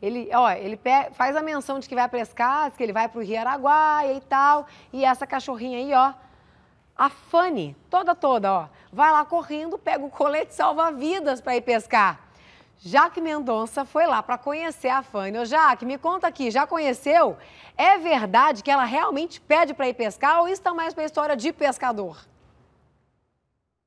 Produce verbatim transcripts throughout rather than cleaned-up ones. Ele, ó, ele faz a menção de que vai para as casas, que ele vai para o Rio Araguaia e tal. E essa cachorrinha aí, ó, a Fanny, toda, toda, ó, vai lá correndo, pega o colete salva-vidas para ir pescar. Jakeliny Mendonça foi lá para conhecer a Fanny. Ô, Jaque, me conta aqui, já conheceu? É verdade que ela realmente pede para ir pescar ou isso está mais para a história de pescador?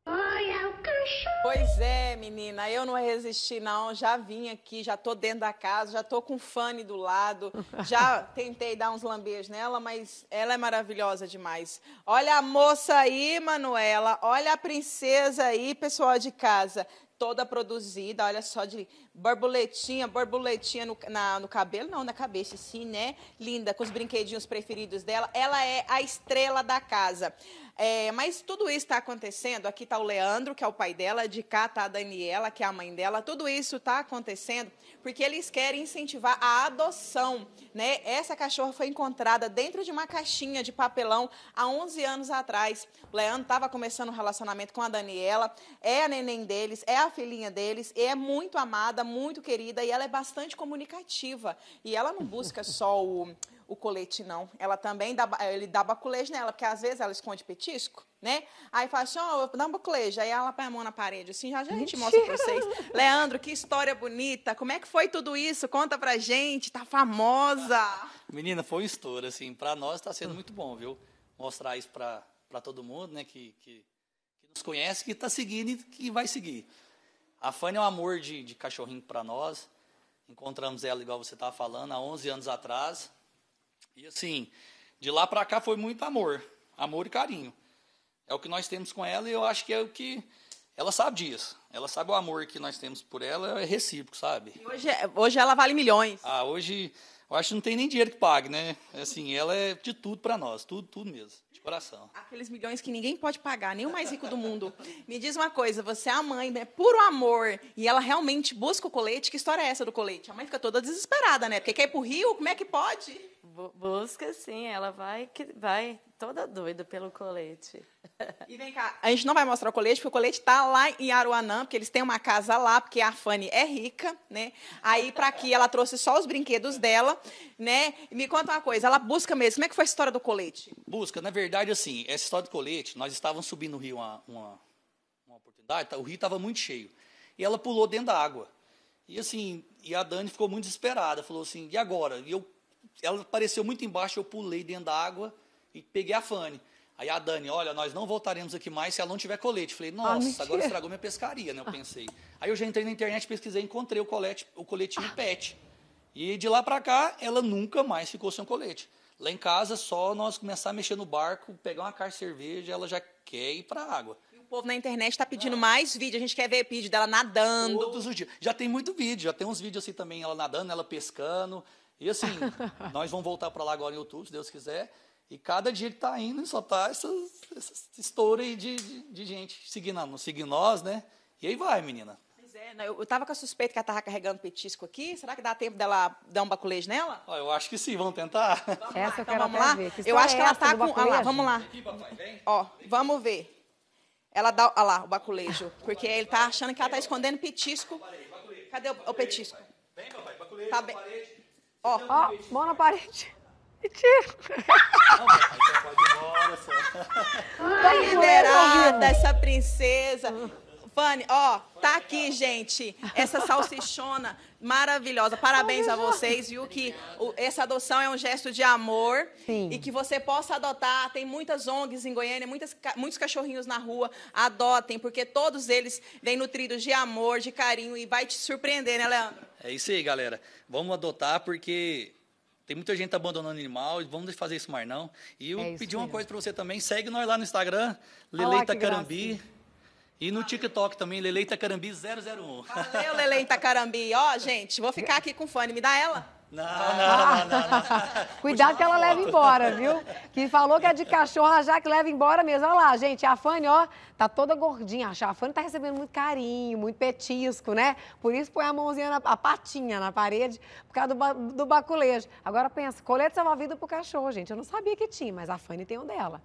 Olha o cachorro! Pois é, menina, eu não resisti não, já vim aqui, já tô dentro da casa, já tô com Fanny do lado, já tentei dar uns lambejos nela, mas ela é maravilhosa demais. Olha a moça aí, Manuela, olha a princesa aí, pessoal de casa, toda produzida, olha só, de borboletinha, borboletinha no, na, no cabelo, não, na cabeça, sim, né? Linda, com os brinquedinhos preferidos dela. Ela é a estrela da casa. É, mas tudo isso está acontecendo, aqui está o Leandro, que é o pai dela, de cá está a Daniela, que é a mãe dela. Tudo isso está acontecendo porque eles querem incentivar a adoção, né? Essa cachorra foi encontrada dentro de uma caixinha de papelão há onze anos atrás. O Leandro estava começando um relacionamento com a Daniela, é a neném deles, é a a filhinha deles, é muito amada, muito querida e ela é bastante comunicativa. E ela não busca só o, o colete, não. Ela também dá, ele dá baculejo nela, porque às vezes ela esconde petisco, né? Aí fala assim, ó, oh, dá um baculejo. Aí ela põe a mão na parede, assim, já, já a gente mostra pra vocês. Leandro, que história bonita. Como é que foi tudo isso? Conta pra gente, tá famosa. Menina, foi um estouro, assim. Pra nós tá sendo muito bom, viu? Mostrar isso pra, pra todo mundo, né? Que, que, que nos conhece, que tá seguindo e que vai seguir. A Fanny é um amor de, de cachorrinho para nós. Encontramos ela, igual você estava falando, há onze anos atrás. E assim, de lá para cá foi muito amor. Amor e carinho. É o que nós temos com ela e eu acho que é o que... Ela sabe disso. Ela sabe o amor que nós temos por ela, é recíproco, sabe? E hoje, hoje ela vale milhões. Ah, hoje... Eu acho que não tem nem dinheiro que pague, né? Assim, ela é de tudo para nós, tudo, tudo mesmo, de coração. Aqueles milhões que ninguém pode pagar, nem o mais rico do mundo. Me diz uma coisa, você é a mãe, né? Puro amor, e ela realmente busca o colete. Que história é essa do colete? A mãe fica toda desesperada, né? Porque quer ir pro Rio, como é que pode? Busca, sim, ela vai, vai toda doida pelo colete. E vem cá, a gente não vai mostrar o colete, porque o colete tá lá em Aruanã, porque eles têm uma casa lá, porque a Fanny é rica, né? Aí, para aqui, ela trouxe só os brinquedos dela, né? E me conta uma coisa, ela busca mesmo, como é que foi a história do colete? Busca, na verdade, assim, essa história do colete, nós estávamos subindo no rio uma, uma, uma oportunidade, o rio estava muito cheio, e ela pulou dentro da água. E assim, e a Dani ficou muito desesperada, falou assim, e agora? E eu, ela apareceu muito embaixo, eu pulei dentro da água e peguei a Fanny. Aí a Dani, olha, nós não voltaremos aqui mais se ela não tiver colete. Falei, nossa, ah, agora estragou minha pescaria, né? Eu pensei. Aí eu já entrei na internet, pesquisei, encontrei o colete, o coletinho ah. pet. E de lá pra cá, ela nunca mais ficou sem colete. Lá em casa, só nós começar a mexer no barco, pegar uma caixa de cerveja, ela já quer ir pra água. E o povo na internet tá pedindo ah. mais vídeo, a gente quer ver vídeo dela nadando. Todos os dias. Já tem muito vídeo, já tem uns vídeos assim também, ela nadando, ela pescando. E assim, nós vamos voltar pra lá agora em outubro, se Deus quiser. E cada dia que tá indo, só tá essa, essa história aí de, de, de gente seguindo, seguindo nós, né? E aí vai, menina. Pois é, não, eu, eu tava com a suspeita que ela tava carregando petisco aqui. Será que dá tempo dela dar um baculejo nela? Ah, eu acho que sim, vamos tentar. Vamos essa lá, então vamos lá. Ver. Eu acho é que ela tá com... Ah, lá, vamos lá. Aqui, papai, vem. Ó, vem. Vamos ver. Ela dá... Olha lá, o baculejo. Porque ele tá achando que ela tá escondendo petisco. Cadê o, o petisco? Vem, papai, baculejo tá bem. Na parede. Ó, ó, mão na parede. Mentira. Tá liberada essa princesa. Fanny, ó, tá aqui, gente, essa salsichona maravilhosa. Parabéns a vocês, viu? Que o, essa adoção é um gesto de amor. Sim. E que você possa adotar. Tem muitas O N Gs em Goiânia, muitas, muitos cachorrinhos na rua. Adotem, porque todos eles vêm nutridos de amor, de carinho e vai te surpreender, né, Leandro? É isso aí, galera. Vamos adotar porque... Tem muita gente abandonando animal, vamos fazer isso mais não. E eu é pedi uma mesmo. coisa para você também, segue nós lá no Instagram, leleitacarambi. E no TikTok também, leleitacarambi zero zero um. Valeu, leleitacarambi. Ó, gente, vou ficar aqui com o Fanny, me dá ela? Não, ah. não, não, não, não, não. Cuidado que ela leva embora, viu? Que falou que é de cachorra já que leva embora mesmo. Olha lá, gente, a Fanny, ó, tá toda gordinha. A Fanny tá recebendo muito carinho, muito petisco, né? Por isso põe a mãozinha, na, a patinha na parede, por causa do, do baculejo. Agora pensa, colete salva-vida pro cachorro, gente. Eu não sabia que tinha, mas a Fanny tem um dela.